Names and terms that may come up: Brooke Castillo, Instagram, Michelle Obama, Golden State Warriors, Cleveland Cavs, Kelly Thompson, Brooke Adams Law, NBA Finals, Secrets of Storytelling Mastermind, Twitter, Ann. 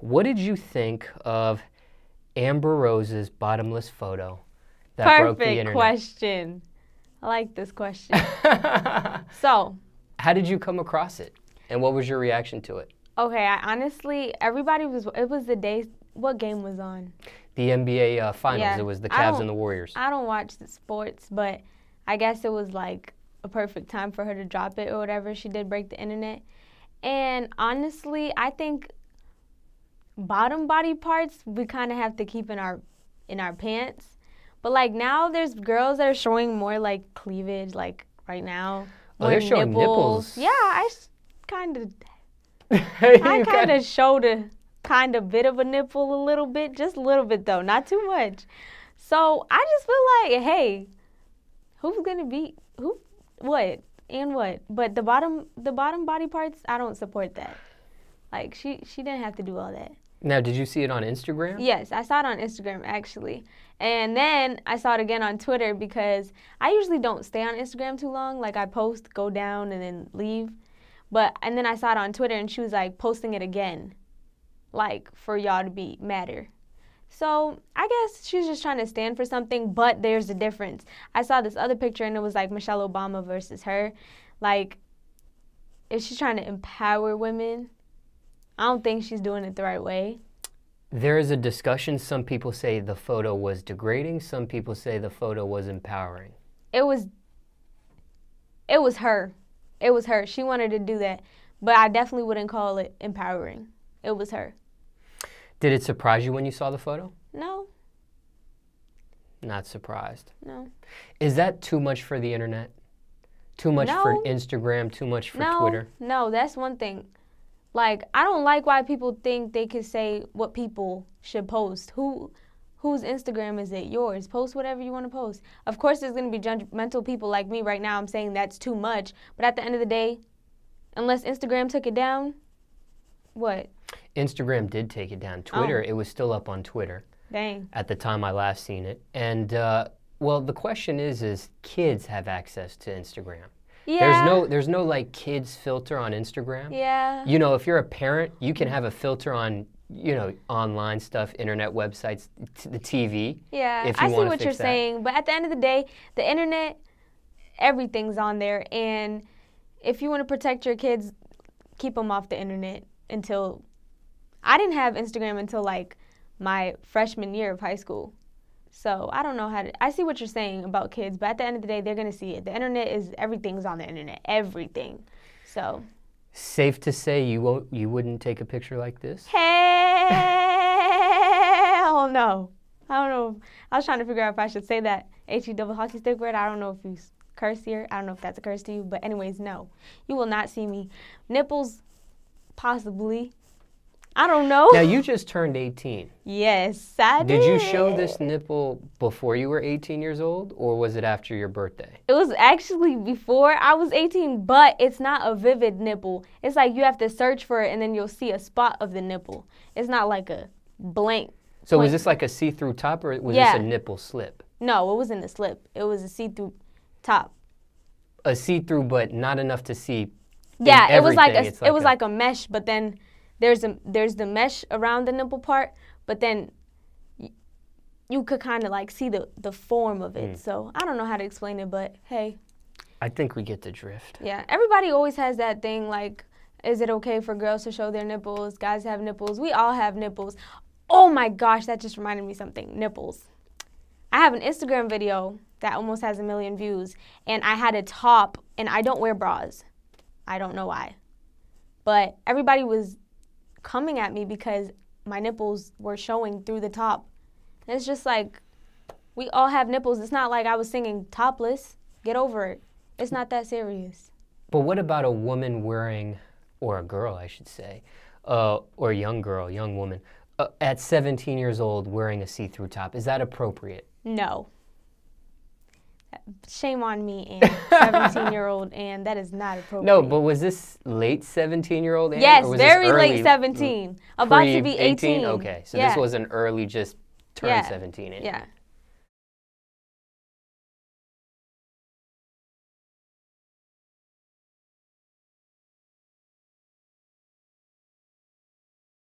What did you think of Amber Rose's bottomless photo that broke the internet? Perfect question. I like this question. So, how did you come across it, and what was your reaction to it? Okay, I honestly, everybody was, it was the day, what game was on? The NBA Finals, yeah. It was the Cavs and the Warriors. I don't watch the sports, but I guess it was like a perfect time for her to drop it or whatever. She did break the internet. And honestly, I think bottom body parts, we kind of have to keep in our pants. But like now there's girls that are showing more like cleavage, like right now. Oh, they're showing nipples. Yeah, I kind of showed a kind of bit of a nipple a little bit, just a little bit though, not too much. So I just feel like, hey, who's gonna be who, what, and what? But the bottom body parts, I don't support that. Like she didn't have to do all that. Now, did you see it on Instagram? Yes, I saw it on Instagram, actually. And then I saw it again on Twitter because I usually don't stay on Instagram too long. Like, I post, go down, and then leave. And then I saw it on Twitter, and she was, like, posting it again, like, for y'all to be madder. So I guess she's just trying to stand for something, but there's a difference. I saw this other picture, and it was, like, Michelle Obama versus her. Like, if she's trying to empower women, I don't think she's doing it the right way. There is a discussion. Some people say the photo was degrading. Some people say the photo was empowering. It was her. It was her. She wanted to do that. But I definitely wouldn't call it empowering. It was her. Did it surprise you when you saw the photo? No. Not surprised. No. Is that too much for the internet? Too much for Instagram? Too much for Twitter? No, that's one thing. Like, I don't like why people think they can say what people should post. Whose Instagram is it? Yours. Post whatever you want to post. Of course, there's going to be judgmental people like me right now. I'm saying that's too much. But at the end of the day, unless Instagram took it down, what? Instagram did take it down. Twitter, it was still up on Twitter. Dang. At the time I last seen it. And, well, the question is kids have access to Instagram. Yeah. There's no like kids filter on Instagram. Yeah. You know, if you're a parent, you can have a filter on, you know, online stuff, internet websites, the TV. Yeah. If you I see what you're saying, but at the end of the day, the internet, everything's on there, and if you want to protect your kids, keep them off the internet. Until I didn't have Instagram until like my freshman year of high school. So I don't know how to, I see what you're saying about kids, but at the end of the day, they're going to see it. The internet is, everything's on the internet, everything. So. Safe to say you wouldn't take a picture like this? Hell no. I don't know. I was trying to figure out if I should say that H-E double hockey stick word. I don't know if you curse here. I don't know if that's a curse to you, but anyways, no. You will not see me. Nipples, possibly. I don't know. Now, you just turned 18. Yes, I did. Did you show this nipple before you were 18 years old, or was it after your birthday? It was actually before I was 18, but it's not a vivid nipple. It's like you have to search for it, and then you'll see a spot of the nipple. It's not like a blank. So was this like a see-through top, or was this a nipple slip? No, it wasn't a slip. It was a see-through top. A see-through, but not enough to see. Yeah, it was like a, it was like a mesh, but then there's the mesh around the nipple part, but then you could kind of like see the form of it. So I don't know how to explain it, but hey. I think we get the drift. Yeah, everybody always has that thing like, is it okay for girls to show their nipples? Guys have nipples. We all have nipples. Oh my gosh, that just reminded me something. Nipples. I have an Instagram video that almost has 1 million views, and I had a top, and I don't wear bras. I don't know why. But everybody was coming at me because my nipples were showing through the top. And it's just like, we all have nipples. It's not like I was singing topless. Get over it. It's not that serious. But what about a woman wearing, or a girl I should say, or a young girl, young woman, at 17 years old wearing a see-through top? Is that appropriate? No. Shame on me, Ann, 17-year-old Ann. That is not appropriate. No, but was this late 17-year-old Ann? Yes, or was very early, late 17. About to be 18. Okay, so this was an early, just turned 17 Ann. Yeah,